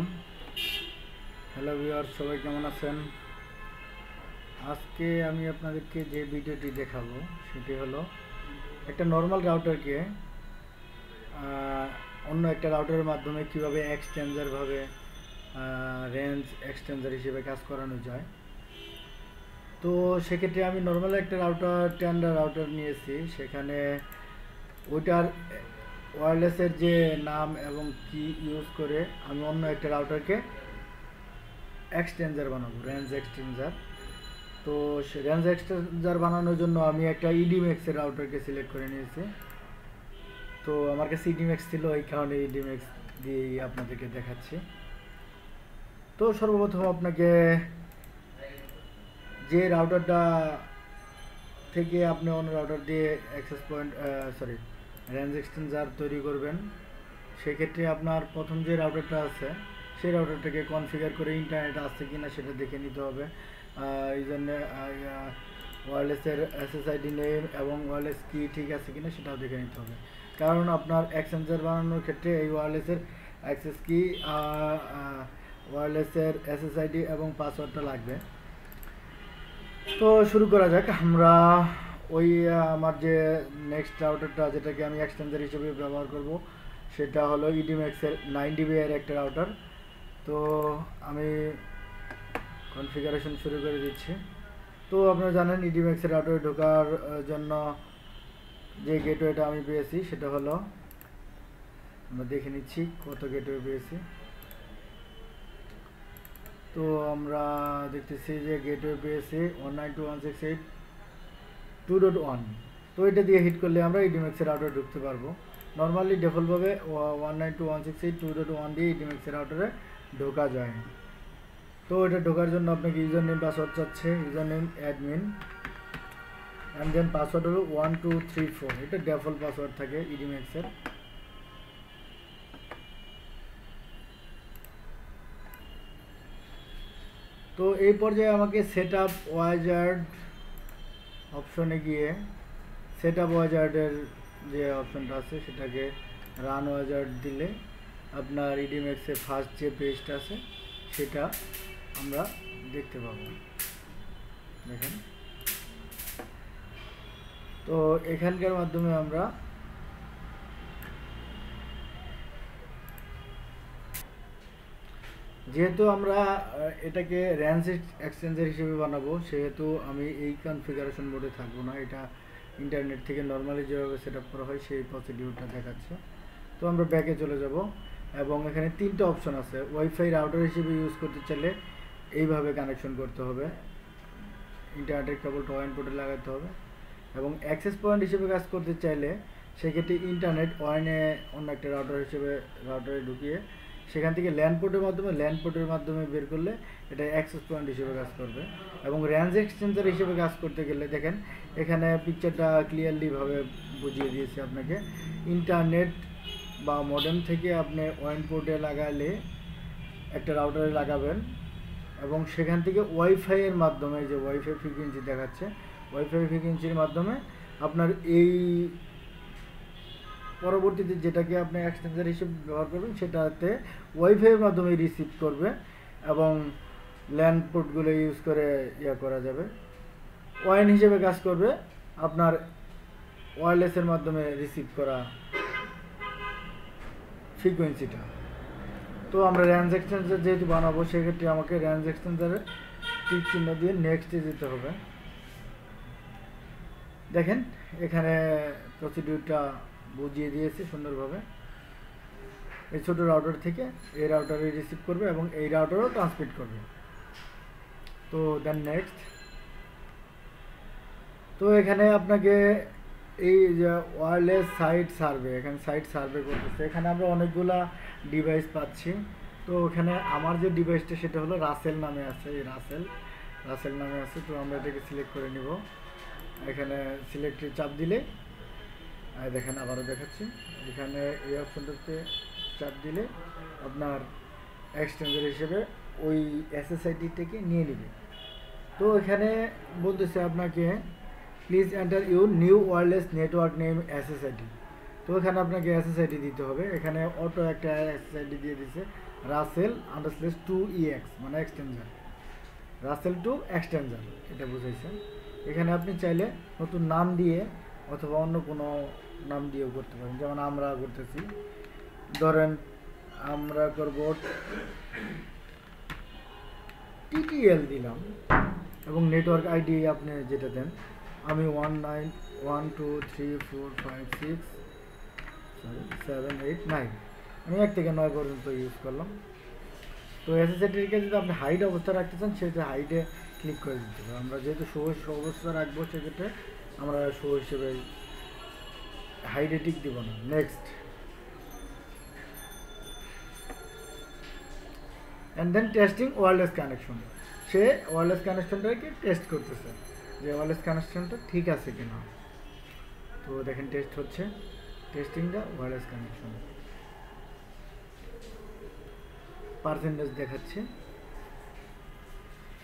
আসসালামু আলাইকুম hello viewers সবাই কেমন আছেন আজকে আমি আপনাদেরকে যে ভিডিওটি দেখাবো সেটি হলো একটা নরমাল রাউটারকে অন্য একটা রাউটারের মাধ্যমে কিভাবে এক্সটেনজার ভাবে রেঞ্জ এক্সটেনজার হিসেবে কাজ করানো যায় তো সেক্ষেত্রে আমি নরমাল একটা রাউটার টেন্ডার রাউটার নিয়েছি সেখানে ওইটার ওয়্যারলেসের যে নাম এবং কি ইউজ করে আমি অন্য একটা রাউটারকে এক্সটেনজার বানাবো রেঞ্জ এক্সটেনজার তো সেই রেঞ্জ এক্সটেনজার বানানোর জন্য আমি একটা ইডিম্যাক্সের রাউটারকে সিলেক্ট করে নিয়েছি তো আমার কাছে ইডিম্যাক্স ছিল এই কারণে ইডিম্যাক্স দিয়ে আপনাদেরকে দেখাচ্ছি তো সর্বপ্রথম আপনাকে যে রাউটারটা থেকে আপনি অন্য রাউটার দিয়ে access point sorry range extender তৈরি করবেন সেক্ষেত্রে আপনার প্রথম যে রাউটারটা আছে সেই রাউটারটাকে কনফিগার করে ইন্টারনেট আসছে কিনা সেটা দেখে নিতে হবে এই জন্য ওয়্যারলেসের এসএসআইডি নেম এবং ওয়্যারলেস কি ঠিক আছে কিনা সেটাও দেখে নিতে হবে কারণ আপনার এক্সটেনজার বানানোর ক্ষেত্রে এই ওয়্যারলেসের অ্যাক্সেস কি ওয়্যারলেসের এসএসআইডি এবং পাসওয়ার্ডটা লাগবে তো শুরু করা যাক আমরা ওই আমার যে নেক্সট রাউটারটা যেটাকে আমি এক্সটেনজার হিসেবে ব্যবহার করব সেটা হলো ইডিম্যাক্সের 9 DB এর একটা রাউটার তো আমি কনফিগারেশন শুরু করে দিচ্ছি তো আপনারা জানেন ইডিম্যাক্সের রাউটারে ঢোকার জন্য যে গেটওয়েটা আমি পেয়েছি সেটা হলো আমরা দেখে নিচ্ছি কত গেটওয়ে পেয়েছি তো আমরা দেখতেছি যে গেটওয়ে পেয়েছি 192.168.2.1 তো এটা দিয়ে হিট করলে আমরা ইডিম্যাক্সের রাউটারে ঢুকতে পারবো নরমালি ডিফল্টভাবে 192.168.2.1 দিয়ে ইডিম্যাক্সের রাউটারে ঢোকা যায় তো এটা ঢোকার জন্য আপনাকে ইউজার নেম পাসওয়ার্ড চাচ্ছে user name admin and then password হলো 1234 এটা ডিফল্ট পাসওয়ার্ড থাকে ইডিম্যাক্সের তো এই পর্যায়ে আমাকে সেট আপ ওয়াজার্ড অপশনে গিয়ে সেট আপ ওয়াজার্ডের যে অপশনটা আছে সেটাকে রান ওয়াজার্ড দিলে আপনার ইডিম্যাক্সে ফার্স্ট যে পেজটা আছে সেটা আমরা দেখতে পাবো দেখেন তো এখানকার মাধ্যমে আমরা যেহেতু আমরা এটাকে রেঞ্জ এক্সটেনজার হিসেবে বানাবো সেহেতু আমি এই কনফিগারেশন মোডে থাকবো না এটা ইন্টারনেট থেকে নর্মালি যেভাবে সেট আপ করা হয় সেই প্রসিডিউরটা দেখাচ্ছে তো আমরা ব্যাকে চলে যাব এবং এখানে তিনটা অপশন আছে ওয়াইফাই রাউটার হিসেবে ইউজ করতে চাইলে এইভাবে কানেকশন করতে হবে ইন্টারনেটের কেবলটা ওয়ান পোর্টে লাগাতে হবে এবং অ্যাক্সেস পয়েন্ট হিসেবে কাজ করতে চাইলে সেক্ষেত্রে ইন্টারনেট ওয়ানে অন্য একটা রাউটার হিসেবে রাউটারে ঢুকিয়ে সেখান থেকে ল্যান্ড পোর্টের মাধ্যমে বের করলে এটা অ্যাক্সেস পয়েন্ট হিসেবে কাজ করবে এবং রেঞ্জ এক্সটেনজার হিসেবে কাজ করতে গেলে দেখেন এখানে পিকচারটা ক্লিয়ারলিভাবে বুঝিয়ে দিয়েছে আপনাকে ইন্টারনেট বা মডেম থেকে আপনি ওয়ান পোর্টে লাগালে একটা রাউটারে লাগাবেন এবং সেখান থেকে ওয়াইফাইয়ের মাধ্যমে যে ওয়াইফাই ফ্রিকোয়েন্সি দেখাচ্ছে ওয়াইফাই ফ্রিকোয়েন্সির মাধ্যমে আপনার এই পরবর্তীতে যেটাকে আপনি এক্সটেনজার হিসেবে ব্যবহার করবেন সেটাতে ওয়াইফাইয়ের মাধ্যমে রিসিভ করবে এবং ল্যান্ড পোর্টগুলো ইউজ করে ইয়া করা যাবে ওয়ান হিসেবে কাজ করবে আপনার ওয়্যারলেসের মাধ্যমে রিসিভ করা ফ্রিকোয়েন্সিটা তো আমরা রেঞ্জ এক্সটেনজার যেহেতু বানাবো সেক্ষেত্রে আমাকে রেঞ্জ এক্সটেনজারের টিক চিহ্ন দিয়ে নেক্সটে যেতে হবে দেখেন এখানে প্রসিডিউরটা বুঝিয়ে দিয়েছি সুন্দরভাবে এই ছোটো রাউটার থেকে এই রাউটারে রিসিভ করবে এবং এই রাউটারও ট্রান্সমিট করবে তো দেন নেক্সট তো এখানে আপনাকে এই যে ওয়্যারলেস সাইট সার্ভে এখানে সাইট সার্ভে করতেছে এখানে আমরা অনেকগুলা ডিভাইস পাচ্ছি তো ওখানে আমার যে ডিভাইসটা সেটা হলো রাসেল নামে আছে এই রাসেল নামে আছে তো আমরা এটাকে সিলেক্ট করে নিব এখানে সিলেক্টে চাপ দিলে দেখেন আবারও দেখাচ্ছি এখানে এই অপশনটাতে চাপ দিলে আপনার এক্সটেনজার হিসেবে ওই এসএসআইডি থেকে নিয়ে নেবে তো এখানে বলতেছে আপনাকে please enter your new wireless network name SSID তো এখানে আপনাকে এসএসআইডি দিতে হবে এখানে অটো একটা এসএসআইডি দিয়ে দিছে রাসেল আন্ডারস্ল্যাশ 2EX মানে এক্সটেনশন রাসেল 2 এক্সটেনশন এটা বুঝাইছেন। এখানে আপনি চাইলে নতুন নাম দিয়ে অথবা অন্য কোনো নাম দিয়েও করতে পারেন, যেমন আমরা করতেছি, ধরেন আমরা করব TTL দিলাম এবং নেটওয়ার্ক আইডি আপনি যেটা দেন, আমি 191234567789 আমি 1 থেকে 9 পর্যন্ত ইউজ করলাম। তো SSIDকে যদি আপনি হাইড অবস্থা রাখতে চান সেটা হাইডে ক্লিক করে দিতে হবে। আমরা যেহেতু সহজ অবস্থা রাখবো সেক্ষেত্রে আমরা শো হিসেবে হাইডে টিক দিব না, next and then testing wireless connection. সে ওয়্যারলেস কানেকশনটাকে টেস্ট করতেছে যে ওয়্যারলেস কানেকশনটা ঠিক আছে কিনা। তো দেখেন টেস্ট হচ্ছে, testing the wireless connection percentage দেখাচ্ছে,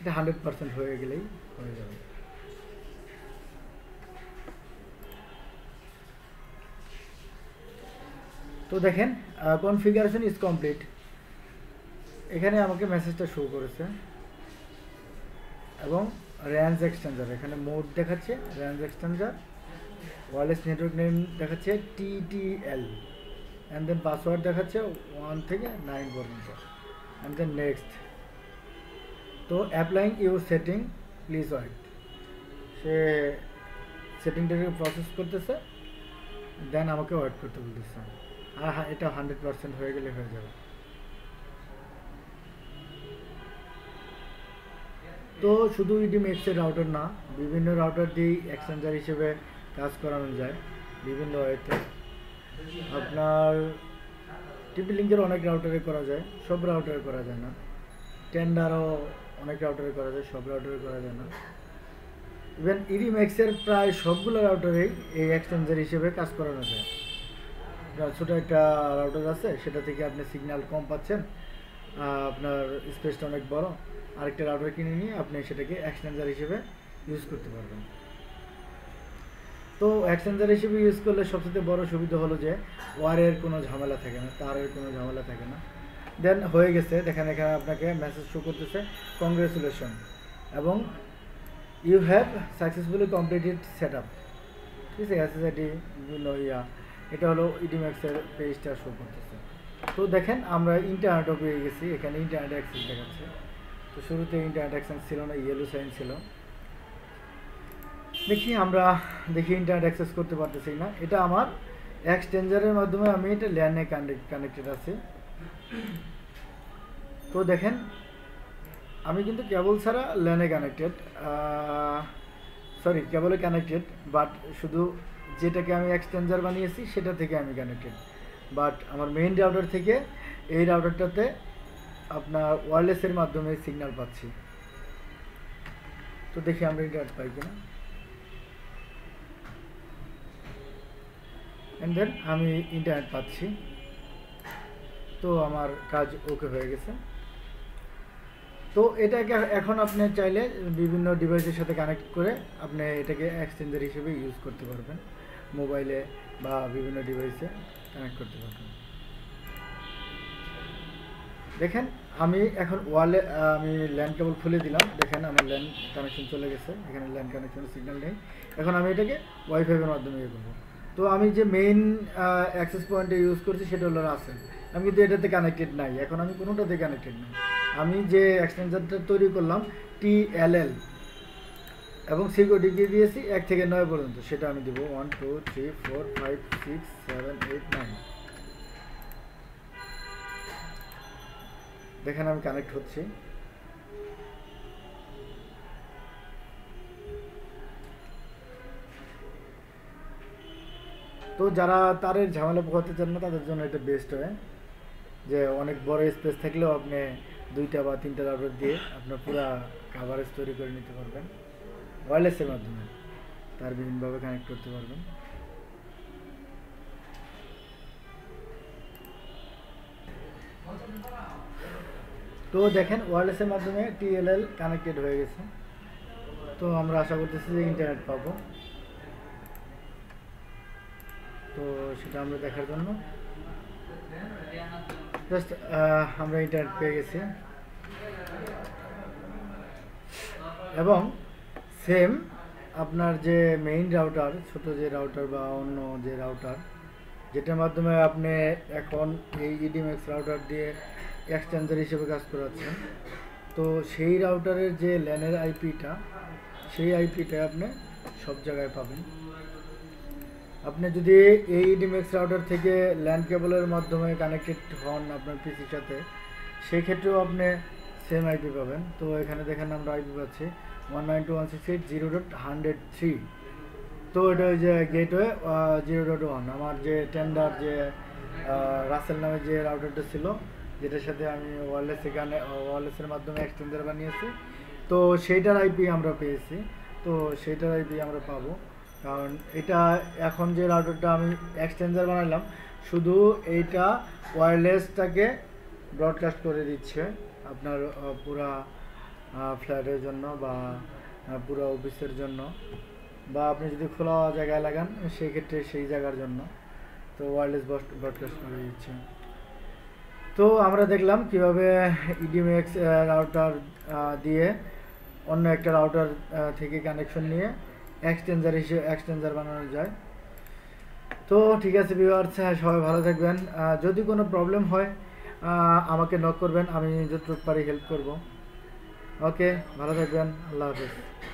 এটা 100% হয়ে গেলেই হয়ে যাবে। তো দেখেন কনফিগারেশন ইজ কমপ্লিট, এখানে আমাকে মেসেজটা শো করেছে এবং রেঞ্জ এক্সটেনশন এখানে মোড দেখাচ্ছে, range extension wireless network name দেখাচ্ছে TTL অ্যান্ড দেন পাসওয়ার্ড দেখাচ্ছে 1 থেকে 9 পর্যন্ত অ্যান্ড দেন নেক্সট। তো applying your setting please wait, সে সেটিংটাকে প্রসেস করতেছে, দেন আমাকে ওয়েট করতে বলতেছে। আর হ্যাঁ, এটা 100% হয়ে গেলে হয়ে যাবে। তো শুধু ইডিমেক্সের রাউটার না, বিভিন্ন রাউটার দিয়ে এক্সচেঞ্জার হিসেবে কাজ করানো যায় বিভিন্ন ওয়েতে। আপনার টিপি লিঙ্কের অনেক রাউটারে করা যায়, সব রাউটারে করা যায় না। টেন্ডারও অনেক রাউটারে করা যায়, সব রাউটারে করা যায় না। ইভেন ইডিমেক্সের প্রায় সবগুলো রাউটারেই এই এক্সচেঞ্জার হিসেবে কাজ করানো যায়। ছোটো একটা রাউটার আছে, সেটা থেকে আপনি সিগন্যাল কম পাচ্ছেন, আপনার স্পেসটা অনেক বড়, আরেকটা রাউটার কিনে নিয়ে আপনি সেটাকে এক্সটেনশন হিসেবে ইউজ করতে পারবেন। তো এক্সটেনশন হিসেবে ইউজ করলে সবচেয়ে বড় সুবিধা হলো যে ওয়ারের কোনো ঝামেলা থাকে না, তারের কোনো ঝামেলা থাকে না। দেন হয়ে গেছে, দেখেন এখানে আপনাকে মেসেজ শো করতেছে কংগ্রেচুলেশন এবং you have successfully completed set up. ঠিক আছে, SSID বিভিন্ন এটা হলো ইডিমেক্সের পেজটা শো করতেছে। তো দেখেন আমরা ইন্টারনেটও পেয়ে গেছি, এখানে ইন্টারনেট অ্যাক্সেস দেখাচ্ছে। তো শুরুতে ইন্টারনেট অ্যাক্সেস ছিল না, ইয়েলো সাইন ছিল। আমরা দেখি ইন্টারনেট অ্যাক্সেস করতে পারতেছি না। এটা আমার এক্সটেঞ্জারের মাধ্যমে আমি এটা ল্যান্ডে কানেক্টেড আছি। তো দেখেন আমি কিন্তু কেবল ছাড়া ল্যান্ডে কানেক্টেড, সরি কেবলে কানেক্টেড, বাট শুধু যেটাকে আমি এক্সটেঞ্জার বানিয়েছি সেটা থেকে আমি কানেক্টেড, বাট আমার মেইন রাউটার থেকে এই রাউটারটাতে আপনার ওয়্যারলেসের মাধ্যমে সিগন্যাল পাচ্ছি। তো দেখি আমরা ইন্টারনেট পাই কিনা। অ্যান্ড দেন আমি ইন্টারনেট পাচ্ছি। তো আমার কাজ ওকে হয়ে গেছে। তো এটাকে এখন আপনি চাইলে বিভিন্ন ডিভাইসের সাথে কানেক্ট করে আপনি এটাকে এক্সটেঞ্জার হিসেবে ইউজ করতে পারবেন, মোবাইলে বা বিভিন্ন ডিভাইসে কানেক্ট করতে পারবেন। দেখেন আমি এখন ওয়ালে আমি ল্যান্ড কেবল খুলে দিলাম, দেখেন আমার ল্যান্ড কানেকশন চলে গেছে, এখানে ল্যান্ড কানেকশনের সিগন্যাল নেই। এখন আমি এটাকে ওয়াইফাইয়ের মাধ্যমে ইয়ে করবো। তো আমি যে মেইন অ্যাক্সেস পয়েন্টে ইউজ করছি সেটা হলো রাসেল, আমি কিন্তু এটাতে কানেক্টেড নাই, এখন আমি কোনোটাতে কানেক্টেড নাই। আমি যে এক্সটেনশনটা তৈরি করলাম TLL এবং সিকিউরিটি দিয়েছি 1 থেকে 9 পর্যন্ত, সেটা আমি দেবো 1 2 3 4 5 6 7 8 9। দেখেন আমি কানেক্ট হচ্ছি। তো যারা তারের ঝামেলা পোহাতে চান না তাদের জন্য এটা বেস্ট হয়, যে অনেক বড় স্পেস থাকলেও আপনি 2টা বা 3টা রাউটার দিয়ে আপনার পুরো কাভারেজ তৈরি করে নিতে পারবেন, ওয়্যারলেসের মাধ্যমে তার বিভিন্নভাবে কানেক্ট করতে পারবেন। তো দেখেন ওয়্যারলেসের মাধ্যমে TLL কানেক্টেড হয়ে গেছে। তো আমরা আশা করতেছি যে ইন্টারনেট পাবো। তো সেটা আমরা দেখার জন্য জাস্ট আমরা ইন্টারনেট পেয়ে গেছি এবং সেম আপনার যে মেইন রাউটার ছোট যে রাউটার বা অন্য যে রাউটার যেটার মাধ্যমে আপনি এখন এই ইডিএমএক্স রাউটার দিয়ে এক্সটেনশন হিসেবে কাজ করাচ্ছেন তো সেই রাউটারের যে ল্যানের আইপিটা সেই আইপিটা আপনি সব জায়গায় পাবেন। আপনি যদি এই ইডিএমএক্স রাউটার থেকে ল্যান কেবলের মাধ্যমে কানেক্টেড হন আপনার পিসির সাথে সেই ক্ষেত্রেও আপনি সেম আইপি পাবেন। তো এখানে দেখেন আমরা আইপি পাচ্ছি 192.168.0.103। তো এটা ওই যে গেটওয়ে 0.1 আমার যে টেন্ডার যে রাসেল নামে যে রাউটারটা ছিল যেটার সাথে আমি ওয়ারলেসের মাধ্যমে এক্সটেন্ডার বানিয়েছি তো সেইটার আইপি আমরা পেয়েছি। তো সেইটার আইপি আমরা পাবো কারণ এটা এখন যে রাউটারটা আমি এক্সটেন্ডার বানালাম শুধু এইটা ওয়ারলেসটাকে ব্রডকাস্ট করে দিচ্ছে আপনার পুরা ফ্ল্যাটের জন্য বা পুরো অফিসের জন্য বা আপনি যদি খোলা জায়গায় লাগান সেই ক্ষেত্রে সেই জায়গার জন্য তো ওয়ারলেস ব্রডকাস্ট করে দিচ্ছে। তো আমরা দেখলাম কিভাবে ইডিএমএক্স রাউটার দিয়ে অন্য একটা রাউটার থেকে কানেকশন নিয়ে এক্সটেন্ডার বানানো যায়। তো ঠিক আছে ভিউয়ার্স সবাই ভালো থাকবেন, যদি কোনো প্রবলেম হয় আমাকে নক করবেন, আমি যতটুকু পারি হেল্প করব। ওকে ভালো থাকবেন, আল্লাহ হাফেজ।